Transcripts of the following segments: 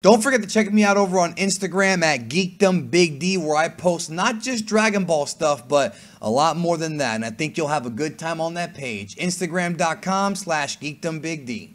Don't forget to check me out over on Instagram at GeekdomBigD, where I post not just Dragon Ball stuff, but a lot more than that. And I think you'll have a good time on that page. Instagram.com/GeekdomBigD.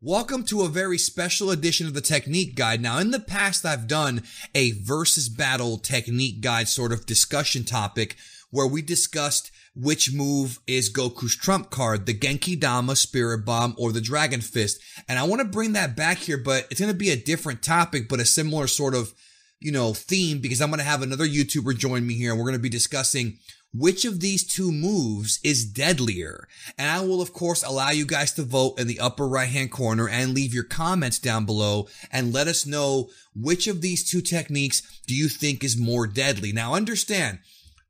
Welcome to a very special edition of the Technique Guide. Now, in the past, I've done a versus battle technique guide sort of discussion topic where we discussed which move is Goku's trump card, the Genki Dama, Spirit Bomb, or the Dragon Fist. And I want to bring that back here, but it's going to be a different topic, but a similar sort of, you know, theme, because I'm going to have another YouTuber join me here, and we're going to be discussing which of these two moves is deadlier. And I will, of course, allow you guys to vote in the upper right-hand corner and leave your comments down below and let us know which of these two techniques do you think is more deadly. Now, understand,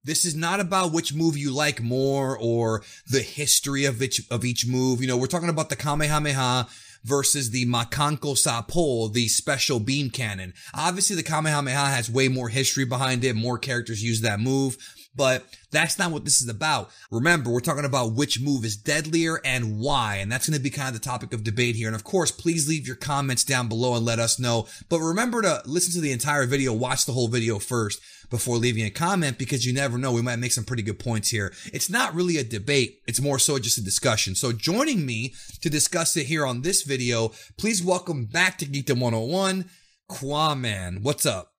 this is not about which move you like more or the history of each move. You know, we're talking about the Kamehameha versus the Makankosappo, the Special Beam Cannon. Obviously, the Kamehameha has way more history behind it. More characters use that move, but that's not what this is about. Remember, we're talking about which move is deadlier and why, and that's going to be kind of the topic of debate here. And of course, please leave your comments down below and let us know. But remember to listen to the entire video, watch the whole video first before leaving a comment, because you never know, we might make some pretty good points here. It's not really a debate, it's more so just a discussion. So joining me to discuss it here on this video, please welcome back to Geekdom 101, Kwaman. What's up?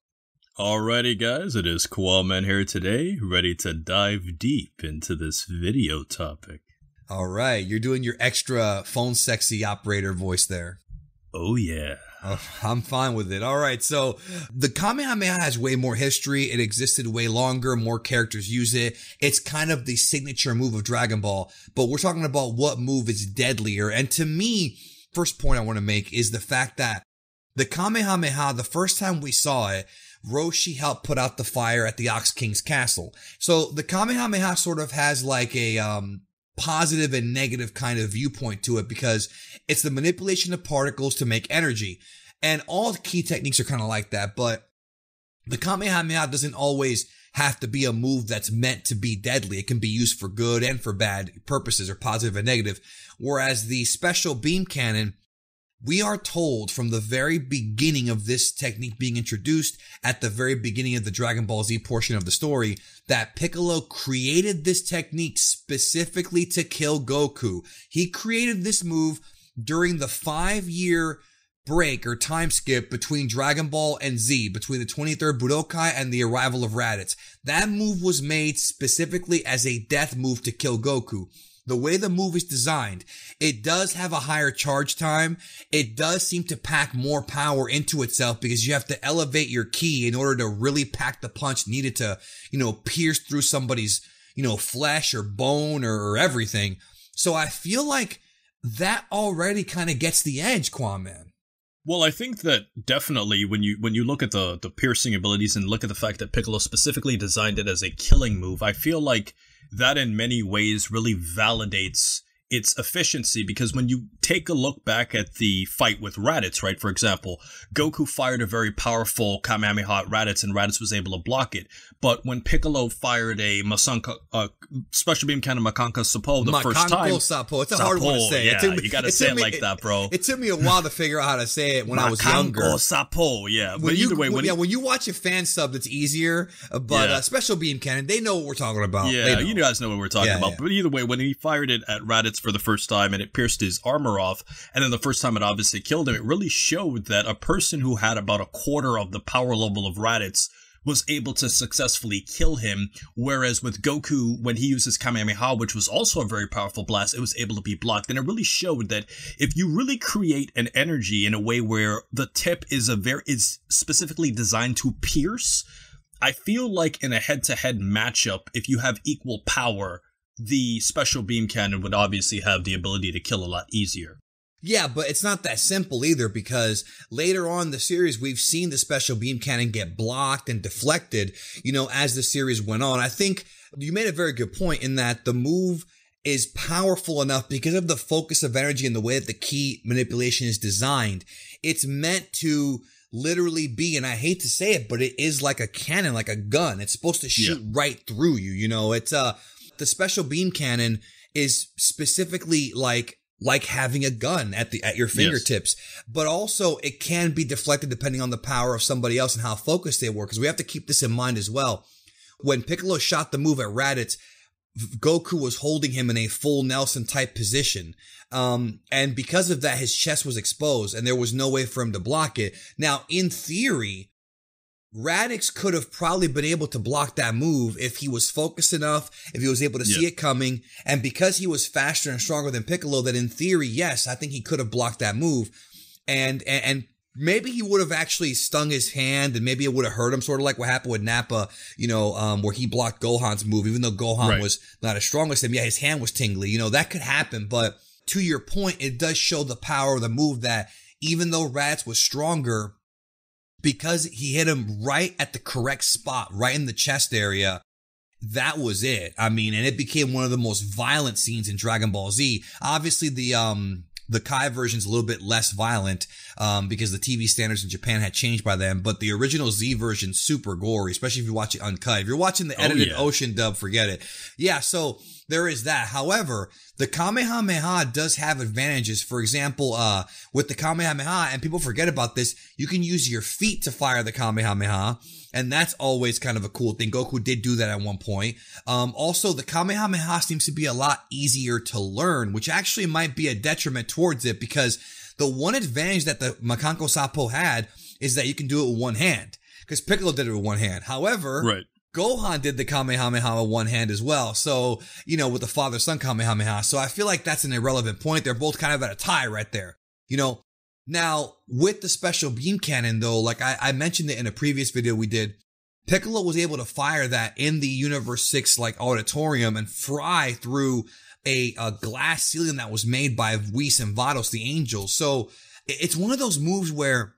Alrighty guys, it is Kwaman here today, ready to dive deep into this video topic. Alright, you're doing your extra phone sexy operator voice there. Oh yeah. I'm fine with it. All right. So the Kamehameha has way more history. It existed way longer. More characters use it. It's kind of the signature move of Dragon Ball, but we're talking about what move is deadlier. And to me, first point I want to make is the fact that the Kamehameha, the first time we saw it, Roshi helped put out the fire at the Ox King's castle. So the Kamehameha sort of has like a, positive and negative kind of viewpoint to it, because it's the manipulation of particles to make energy. And all the key techniques are kind of like that, but the Kamehameha doesn't always have to be a move that's meant to be deadly. It can be used for good and for bad purposes, or positive and negative. Whereas the Special Beam Cannon, we are told from the very beginning of this technique being introduced, at the very beginning of the Dragon Ball Z portion of the story, that Piccolo created this technique specifically to kill Goku. He created this move during the 5-year break or time skip between Dragon Ball and Z, between the 23rd Budokai and the arrival of Raditz. That move was made specifically as a death move to kill Goku. The way the move is designed, it does have a higher charge time. It does seem to pack more power into itself, because you have to elevate your ki in order to really pack the punch needed to, you know, pierce through somebody's, you know, flesh or bone or everything. So I feel like that already kind of gets the edge, Kwaman. Well, I think that definitely when you look at the piercing abilities and look at the fact that Piccolo specifically designed it as a killing move, I feel like that in many ways really validates its efficiency, because when you take a look back at the fight with Raditz, right, for example, Goku fired a very powerful Kamehameha at Raditz, and Raditz was able to block it. But when Piccolo fired a Special Beam Cannon Makankosappo the first time... Makankosappo, it's a hard one to say. Yeah, you gotta say it like that, bro. It took me a while to figure out how to say it when I was younger. Makankosappo, yeah. But either way... When you watch a fan sub, it's easier, but Special Beam Cannon, they know what we're talking about. Yeah, you guys know what we're talking about. Yeah. But either way, when he fired it at Raditz for the first time and it pierced his armor off, and then the first time it obviously killed him, it really showed that a person who had about a quarter of the power level of Raditz was able to successfully kill him, whereas with Goku, when he uses Kamehameha, which was also a very powerful blast, it was able to be blocked. And it really showed that if you really create an energy in a way where the tip is specifically designed to pierce, I feel like in a head-to-head matchup, if you have equal power, the Special Beam Cannon would obviously have the ability to kill a lot easier. Yeah, but it's not that simple either, because later on in the series, we've seen the Special Beam Cannon get blocked and deflected, you know, as the series went on. I think you made a very good point in that the move is powerful enough because of the focus of energy and the way that the ki manipulation is designed. It's meant to literally be, and I hate to say it, but it is like a cannon, like a gun. It's supposed to shoot right through you, you know. The Special Beam Cannon is specifically like like having a gun at your fingertips. Yes. But also it can be deflected depending on the power of somebody else and how focused they were. Because we have to keep this in mind as well. When Piccolo shot the move at Raditz, Goku was holding him in a full Nelson type position. And because of that, his chest was exposed and there was no way for him to block it. Now, in theory, Raditz could have probably been able to block that move if he was focused enough, if he was able to see it coming. And because he was faster and stronger than Piccolo, that in theory, yes, I think he could have blocked that move. And maybe he would have actually stung his hand and maybe it would have hurt him, sort of like what happened with Nappa, you know, where he blocked Gohan's move, even though Gohan was not as strong as him. Yeah, his hand was tingly. You know, that could happen. But to your point, it does show the power of the move that even though Raditz was stronger, because he hit him right at the correct spot, right in the chest area, that was it. I mean, and it became one of the most violent scenes in Dragon Ball Z. Obviously, the Kai version's a little bit less violent because the TV standards in Japan had changed by then, but the original Z version, super gory, especially if you watch it uncut. If you're watching the edited Ocean dub, forget it. Yeah, so there is that. However, the Kamehameha does have advantages. For example, with the Kamehameha, and people forget about this, you can use your feet to fire the Kamehameha, and that's always kind of a cool thing. Goku did do that at one point. Also, the Kamehameha seems to be a lot easier to learn, which actually might be a detriment towards it, because the one advantage that the Makankosappo had is that you can do it with one hand, because Piccolo did it with one hand. However, Gohan did the Kamehameha with one hand as well. So, you know, with the father-son Kamehameha. So I feel like that's an irrelevant point. They're both kind of at a tie right there. You know, now with the special beam cannon though, like I mentioned it in a previous video we did, Piccolo was able to fire that in the Universe 6 like auditorium and fry through a glass ceiling that was made by Whis and Vados, the angels. So it's one of those moves where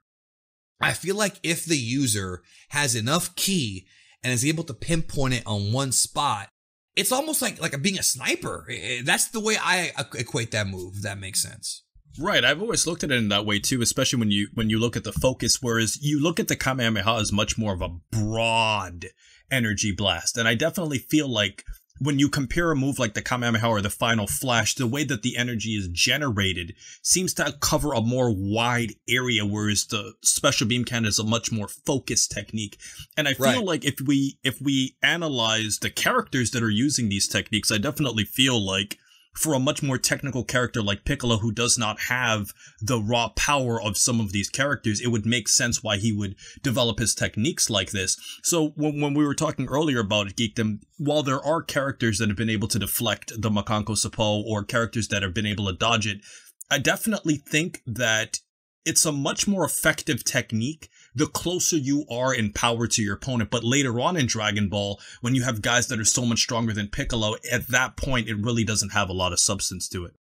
I feel like if the user has enough ki and is able to pinpoint it on one spot, it's almost like being a sniper. That's the way I equate that move, if that makes sense. Right, I've always looked at it in that way too, especially when you look at the focus, whereas you look at the Kamehameha as much more of a broad energy blast. And I definitely feel like when you compare a move like the Kamehameha or the Final Flash, the way that the energy is generated seems to cover a more wide area, whereas the Special Beam Cannon is a much more focused technique. And I feel like if we analyze the characters that are using these techniques, I definitely feel like for a much more technical character like Piccolo, who does not have the raw power of some of these characters, it would make sense why he would develop his techniques like this. So when we were talking earlier about it, Geekdom, while there are characters that have been able to deflect the Makankosappo or characters that have been able to dodge it, I definitely think that it's a much more effective technique the closer you are in power to your opponent. But later on in Dragon Ball, when you have guys that are so much stronger than Piccolo, at that point, it really doesn't have a lot of substance to it.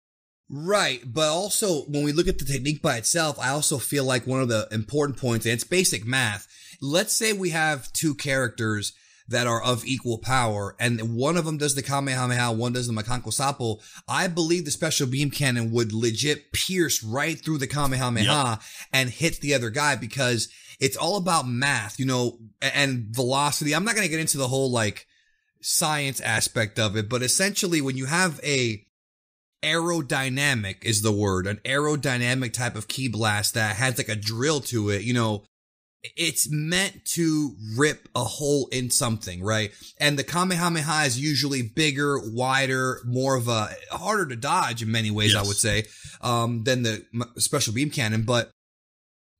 Right, but also, when we look at the technique by itself, I also feel like one of the important points, and it's basic math, let's say we have two characters that are of equal power, and one of them does the Kamehameha, one does the Makankosappo. I believe the Special Beam Cannon would legit pierce right through the Kamehameha and hit the other guy, because it's all about math, you know, and velocity. I'm not going to get into the whole like science aspect of it, but essentially when you have a aerodynamic is the word, an aerodynamic type of ki blast that has like a drill to it, you know, it's meant to rip a hole in something, right? And the Kamehameha is usually bigger, wider, more of a harder to dodge in many ways, I would say, than the Special Beam Cannon, but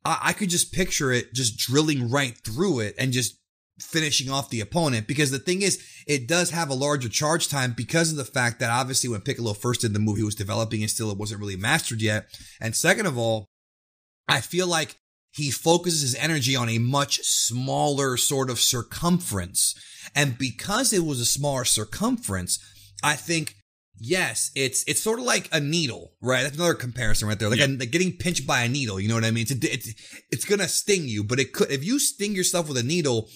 I could just picture it just drilling right through it and just finishing off the opponent, because the thing is, it does have a larger charge time because of the fact that obviously when Piccolo first did the move, he was developing and still it wasn't really mastered yet. And second of all, I feel like he focuses his energy on a much smaller sort of circumference. And because it was a smaller circumference, I think, yes, it's sort of like a needle, right? That's another comparison right there. Like, like getting pinched by a needle, you know what I mean? It's gonna sting you, but it could, if you sting yourself with a needle,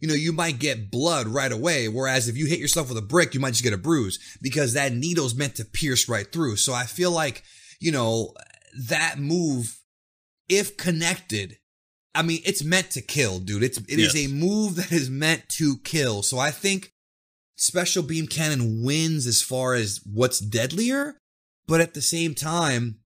you know, you might get blood right away. Whereas if you hit yourself with a brick, you might just get a bruise, because that needle's meant to pierce right through. So I feel like, you know, that move, if connected, I mean, it's meant to kill, dude. It is a move that is meant to kill. So I think Special Beam Cannon wins as far as what's deadlier, But at the same time,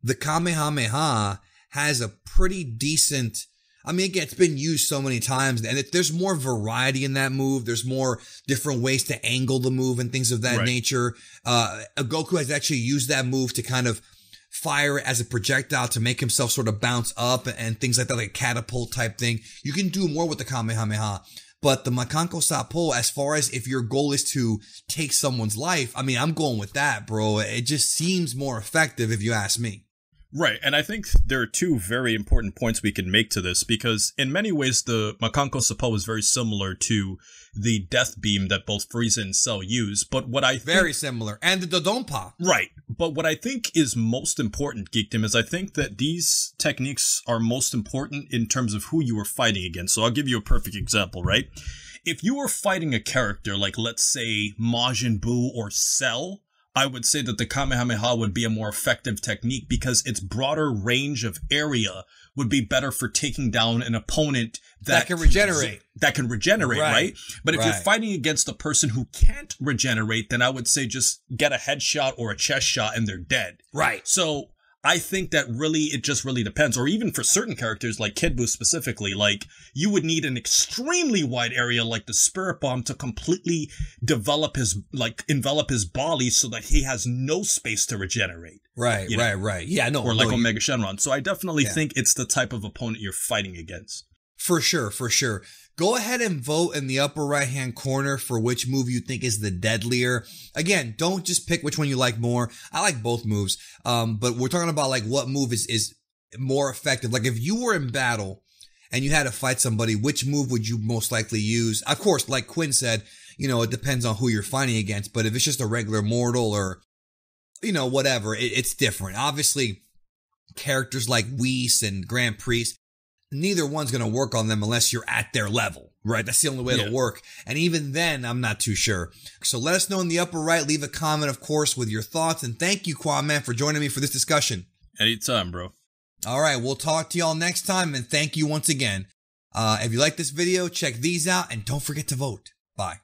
the Kamehameha has a pretty decent... I mean, again, it's been used so many times, and there's more variety in that move. There's more different ways to angle the move and things of that nature. Goku has actually used that move to kind of fire it as a projectile to make himself sort of bounce up and things like that, like a catapult type thing. You can do more with the Kamehameha. But the Makankosappo, as far as if your goal is to take someone's life, I mean, I'm going with that, bro. It just seems more effective if you ask me. Right, and I think there are two very important points we can make to this, because in many ways, the Makankosappo is very similar to the death beam that both Frieza and Cell use, but what I think— Very similar, and the Dodonpa. Right, but what I think is most important, Geekdom, is I think that these techniques are most important in terms of who you are fighting against. So I'll give you a perfect example, right? If you were fighting a character like, let's say, Majin Buu or Cell, I would say that the Kamehameha would be a more effective technique because its broader range of area would be better for taking down an opponent that can regenerate. That can regenerate, right? But if you're fighting against a person who can't regenerate, then I would say just get a headshot or a chest shot and they're dead. Right. So I think that really, it just really depends. Or even for certain characters like Kid Buu specifically, like you would need an extremely wide area like the Spirit Bomb to completely develop his, like envelop his body so that he has no space to regenerate. Right, you know? Right. Yeah, no. Or like Omega Shenron. So I definitely think it's the type of opponent you're fighting against. For sure, for sure. Go ahead and vote in the upper right-hand corner for which move you think is the deadlier. Again, don't just pick which one you like more. I like both moves, but we're talking about like what move is more effective. Like if you were in battle and you had to fight somebody, which move would you most likely use? Of course, like Quinn said, you know, it depends on who you're fighting against, but if it's just a regular mortal or, you know, whatever, it's different. Obviously, characters like Whis and Grand Priest, neither one's going to work on them unless you're at their level, right? That's the only way it'll work. And even then, I'm not too sure. So let us know in the upper right. Leave a comment, of course, with your thoughts. And thank you, Kwame, for joining me for this discussion. Anytime, bro. All right. We'll talk to y'all next time. And thank you once again. If you like this video, check these out. And don't forget to vote. Bye.